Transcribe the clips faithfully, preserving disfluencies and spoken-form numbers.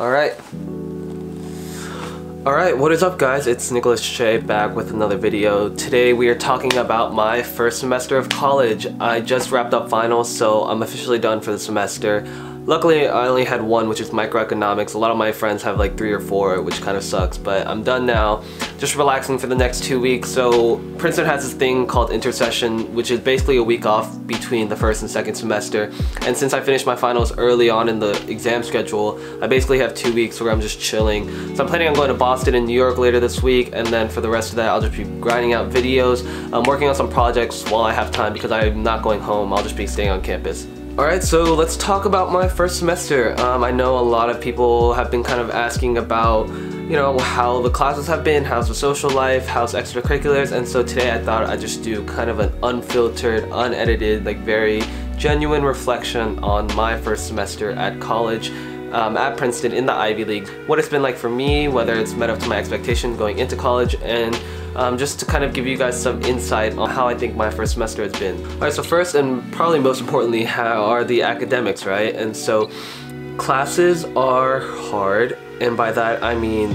Alright. Alright, what is up guys? It's Nicholas Chae back with another video. Today we are talking about my first semester of college. I just wrapped up finals, so I'm officially done for the semester. Luckily, I only had one, which is microeconomics. A lot of my friends have like three or four, which kind of sucks, but I'm done now. Just relaxing for the next two weeks. So Princeton has this thing called intercession, which is basically a week off between the first and second semester. And since I finished my finals early on in the exam schedule, I basically have two weeks where I'm just chilling. So I'm planning on going to Boston and New York later this week, and then for the rest of that, I'll just be grinding out videos. I'm working on some projects while I have time because I'm not going home. I'll just be staying on campus. Alright, so let's talk about my first semester. Um, I know a lot of people have been kind of asking about, you know, how the classes have been, how's the social life, how's extracurriculars, and so today I thought I'd just do kind of an unfiltered, unedited, like very genuine reflection on my first semester at college. Um, at Princeton in the Ivy League, what it's been like for me, whether it's met up to my expectations going into college, and um, just to kind of give you guys some insight on how I think my first semester has been. Alright, so first and probably most importantly, how are the academics, right? And so classes are hard, and by that I mean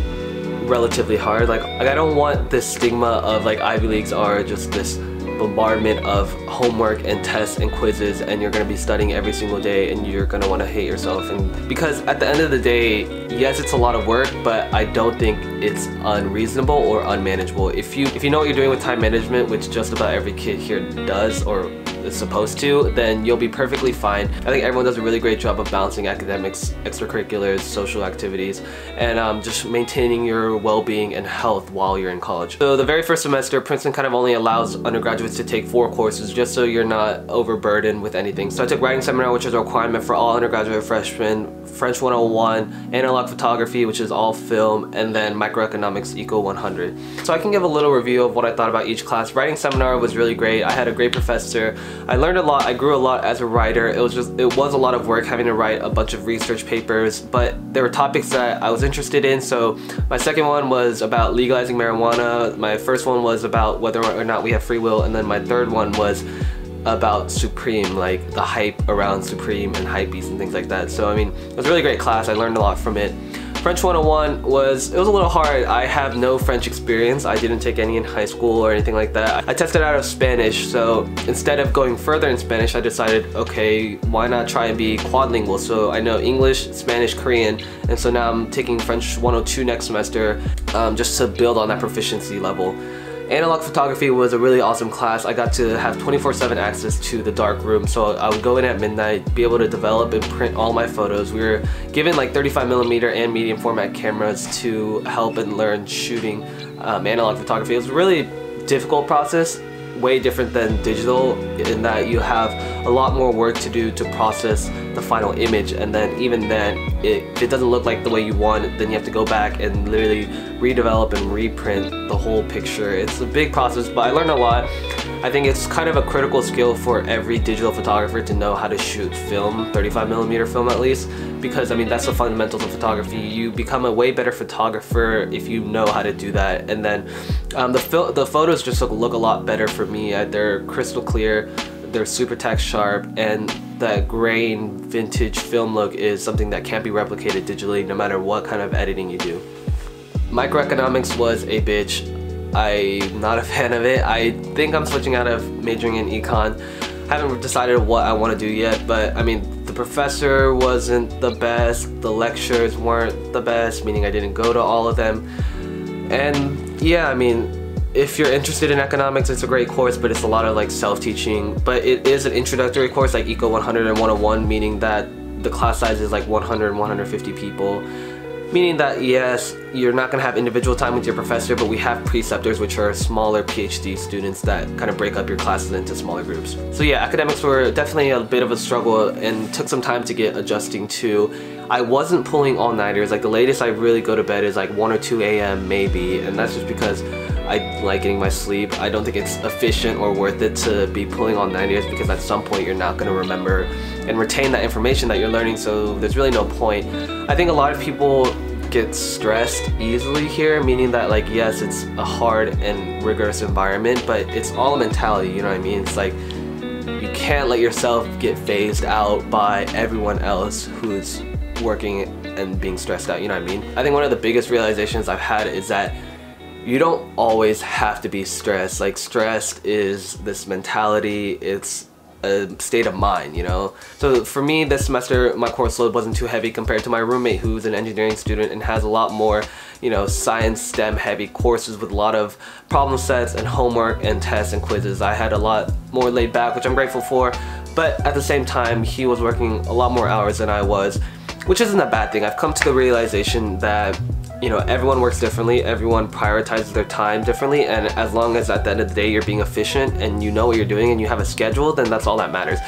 relatively hard. Like, I don't want this stigma of like Ivy Leagues are just this bombardment of homework and tests and quizzes and you're going to be studying every single day and you're going to want to hate yourself, and because at the end of the day, yes, it's a lot of work, but I don't think it's unreasonable or unmanageable. If you if you know what you're doing with time management, which just about every kid here does or is supposed to, then you'll be perfectly fine. I think everyone does a really great job of balancing academics, extracurriculars, social activities, and um, just maintaining your well-being and health while you're in college. So the very first semester, Princeton kind of only allows undergraduates to take four courses just so you're not overburdened with anything. So I took writing seminar, which is a requirement for all undergraduate freshmen, French one oh one, analog photography, which is all film, and then microeconomics, eco one hundred. So I can give a little review of what I thought about each class. Writing seminar was really great. I had a great professor. I learned a lot, I grew a lot as a writer. It was just, it was a lot of work having to write a bunch of research papers, but there were topics that I was interested in. So my second one was about legalizing marijuana, my first one was about whether or not we have free will, and then my third one was about Supreme, like the hype around Supreme and Hypebeast and things like that. So I mean, it was a really great class, I learned a lot from it. French one oh one was, it was a little hard. I have no French experience. I didn't take any in high school or anything like that. I tested out of Spanish, so instead of going further in Spanish, I decided, okay, why not try and be quadlingual? So I know English, Spanish, Korean, and so now I'm taking French one oh two next semester um, just to build on that proficiency level. Analog photography was a really awesome class. I got to have twenty-four seven access to the dark room, so I would go in at midnight, be able to develop and print all my photos. We were given like thirty-five millimeter and medium format cameras to help and learn shooting um, analog photography. It was a really difficult process, way different than digital in that you have a lot more work to do to process the final image, and then even then it, if it doesn't look like the way you want it, then you have to go back and literally redevelop and reprint the whole picture. It's a big process, but I learned a lot. I think it's kind of a critical skill for every digital photographer to know how to shoot film, thirty-five millimeter film at least, because I mean that's the fundamentals of photography. You become a way better photographer if you know how to do that, and then um, the, fil the photos just look, look a lot better for me. They're crystal clear, they're super tack sharp, and that grain vintage film look is something that can't be replicated digitally no matter what kind of editing you do. Microeconomics was a bitch. I'm not a fan of it. I think I'm switching out of majoring in econ. I haven't decided what I want to do yet, but I mean the professor wasn't the best, the lectures weren't the best, meaning I didn't go to all of them. And yeah, I mean, if you're interested in economics, it's a great course, but it's a lot of like self-teaching. But it is an introductory course like Eco one hundred and one oh one, meaning that the class size is like one hundred and one hundred fifty people. Meaning that yes, you're not going to have individual time with your professor, but we have preceptors, which are smaller PhD students that kind of break up your classes into smaller groups. So yeah, academics were definitely a bit of a struggle and took some time to get adjusting to. I wasn't pulling all-nighters. Like the latest I really go to bed is like one or two A M maybe, and that's just because I like getting my sleep. I don't think it's efficient or worth it to be pulling all-nighters because at some point you're not going to remember and retain that information that you're learning, so there's really no point. I think a lot of people get stressed easily here, meaning that like yes, it's a hard and rigorous environment, but it's all a mentality, you know what I mean? It's like you can't let yourself get phased out by everyone else who's working and being stressed out, you know what I mean? I think one of the biggest realizations I've had is that you don't always have to be stressed. Like, stressed is this mentality, it's a state of mind, you know? So for me this semester, my course load wasn't too heavy compared to my roommate who's an engineering student and has a lot more, you know, science, STEM heavy courses with a lot of problem sets and homework and tests and quizzes. I had a lot more laid back, which I'm grateful for, but at the same time, he was working a lot more hours than I was, which isn't a bad thing. I've come to the realization that, you know, everyone works differently, everyone prioritizes their time differently, and as long as at the end of the day you're being efficient and you know what you're doing and you have a schedule, then that's all that matters.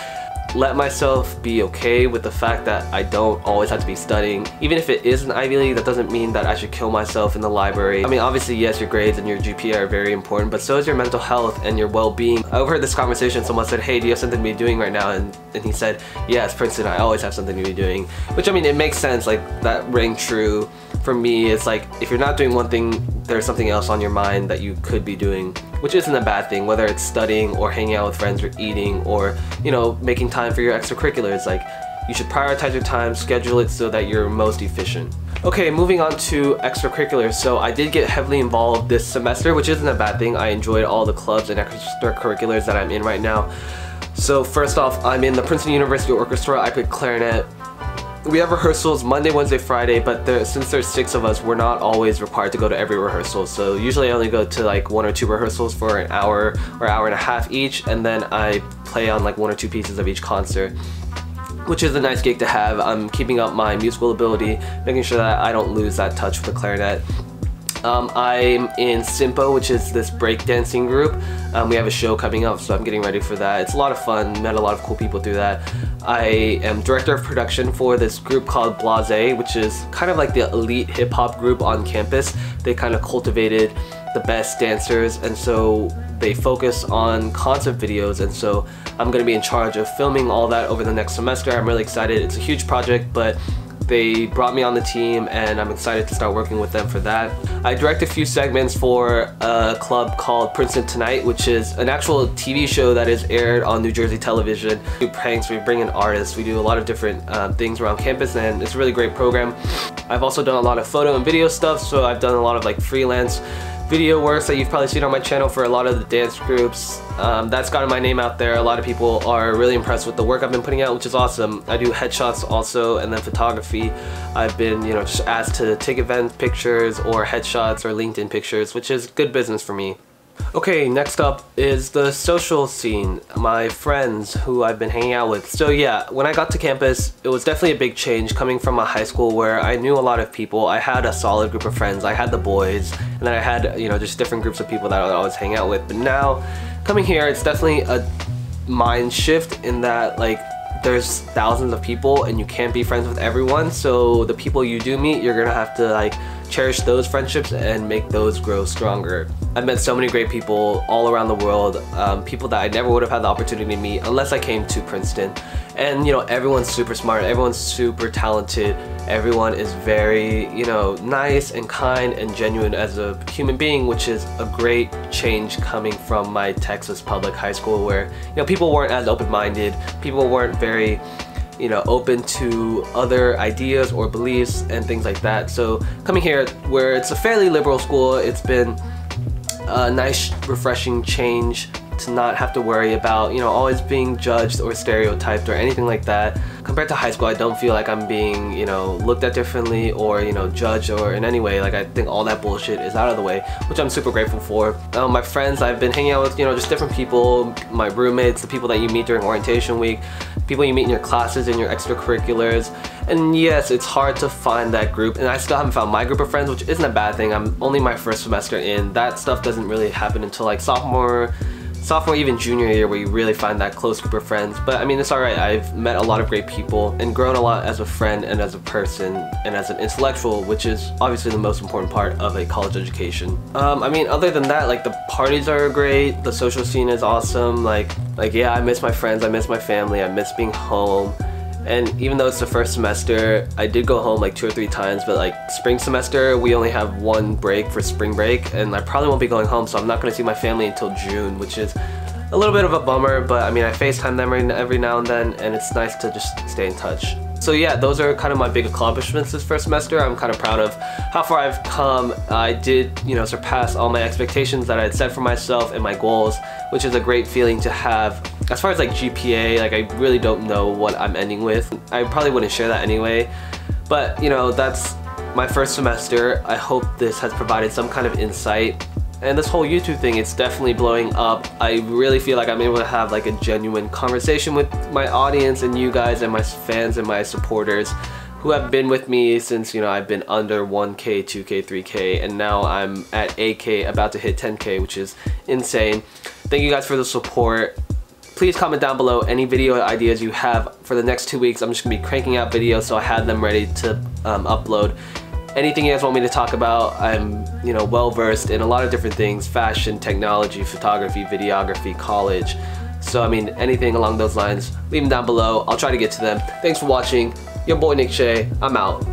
Let myself be okay with the fact that I don't always have to be studying. Even if it is an Ivy League, that doesn't mean that I should kill myself in the library. I mean, obviously, yes, your grades and your G P A are very important, but so is your mental health and your well-being. I overheard this conversation, someone said, hey, do you have something to be doing right now? And, and he said, yeah, it's Princeton, I always have something to be doing. Which, I mean, it makes sense, like, that rang true. For me, it's like, if you're not doing one thing, there's something else on your mind that you could be doing, which isn't a bad thing, whether it's studying or hanging out with friends or eating or, you know, making time for your extracurriculars. Like, you should prioritize your time, schedule it so that you're most efficient. Okay, moving on to extracurriculars. So I did get heavily involved this semester, which isn't a bad thing. I enjoyed all the clubs and extracurriculars that I'm in right now. So first off, I'm in the Princeton University Orchestra. I play clarinet. We have rehearsals Monday, Wednesday, Friday, but there, since there's six of us, we're not always required to go to every rehearsal. So usually I only go to like one or two rehearsals for an hour or hour and a half each, and then I play on like one or two pieces of each concert, which is a nice gig to have. I'm keeping up my musical ability, making sure that I don't lose that touch with the clarinet. Um, I'm in Simpo, which is this breakdancing group. Um, we have a show coming up, so I'm getting ready for that. It's a lot of fun, met a lot of cool people through that. I am director of production for this group called Blase, which is kind of like the elite hip hop group on campus. They kind of cultivated the best dancers, and so they focus on concept videos, and so I'm gonna be in charge of filming all that over the next semester. I'm really excited, it's a huge project, but they brought me on the team and I'm excited to start working with them for that. I direct a few segments for a club called Princeton Tonight, which is an actual T V show that is aired on New Jersey television. We do pranks, we bring in artists, we do a lot of different um, things around campus, and it's a really great program. I've also done a lot of photo and video stuff, so I've done a lot of like freelance video works that you've probably seen on my channel for a lot of the dance groups. Um, that's gotten my name out there. A lot of people are really impressed with the work I've been putting out, which is awesome. I do headshots also, and then photography. I've been, you know, just asked to take event pictures or headshots or LinkedIn pictures, which is good business for me. Okay, next up is the social scene, my friends who I've been hanging out with. So yeah, when I got to campus, it was definitely a big change coming from a high school where I knew a lot of people. I had a solid group of friends. I had the boys, and then I had, you know, just different groups of people that I would always hang out with. But now, coming here, it's definitely a mind shift in that, like, there's thousands of people and you can't be friends with everyone, so the people you do meet, you're gonna have to like cherish those friendships and make those grow stronger. I've met so many great people all around the world, um, people that I never would have had the opportunity to meet unless I came to Princeton. And you know, everyone's super smart, everyone's super talented, everyone is very, you know, nice and kind and genuine as a human being, which is a great change coming from my Texas public high school where, you know, people weren't as open-minded, people weren't very Very, you know, open to other ideas or beliefs and things like that. So coming here where it's a fairly liberal school, it's been a nice refreshing change to not have to worry about, you know, always being judged or stereotyped or anything like that. Compared to high school, I don't feel like I'm being, you know, looked at differently or, you know, judged or in any way. Like, I think all that bullshit is out of the way, which I'm super grateful for. Um, my friends I've been hanging out with, you know, just different people, my roommates, the people that you meet during orientation week, people you meet in your classes and your extracurriculars. And yes, it's hard to find that group, and I still haven't found my group of friends, which isn't a bad thing. I'm only my first semester in. That stuff doesn't really happen until like sophomore, sophomore even junior year, where you really find that close group of friends. But I mean, it's alright. I've met a lot of great people and grown a lot as a friend and as a person and as an intellectual, which is obviously the most important part of a college education. Um, I mean, other than that, like, the parties are great, the social scene is awesome, like, like yeah, I miss my friends, I miss my family, I miss being home. And even though it's the first semester, I did go home like two or three times, but like spring semester, we only have one break for spring break, and I probably won't be going home, so I'm not gonna see my family until June, which is a little bit of a bummer, but I mean, I FaceTime them every now and then, and it's nice to just stay in touch. So yeah, those are kind of my big accomplishments this first semester. I'm kind of proud of how far I've come. I did, you know, surpass all my expectations that I had set for myself and my goals, which is a great feeling to have. As far as like G P A, like I really don't know what I'm ending with. I probably wouldn't share that anyway, but you know, that's my first semester. I hope this has provided some kind of insight. And this whole YouTube thing, it's definitely blowing up. I really feel like I'm able to have like a genuine conversation with my audience and you guys and my fans and my supporters who have been with me since, you know, I've been under one K, two K, three K, and now I'm at eight K, about to hit ten K, which is insane. Thank you guys for the support. Please comment down below any video ideas you have for the next two weeks. I'm just gonna be cranking out videos, so I had them ready to um, upload. Anything you guys want me to talk about, I'm, you know, well versed in a lot of different things: fashion, technology, photography, videography, college. So I mean, anything along those lines, leave them down below. I'll try to get to them. Thanks for watching. Your boy Nick Chae. I'm out.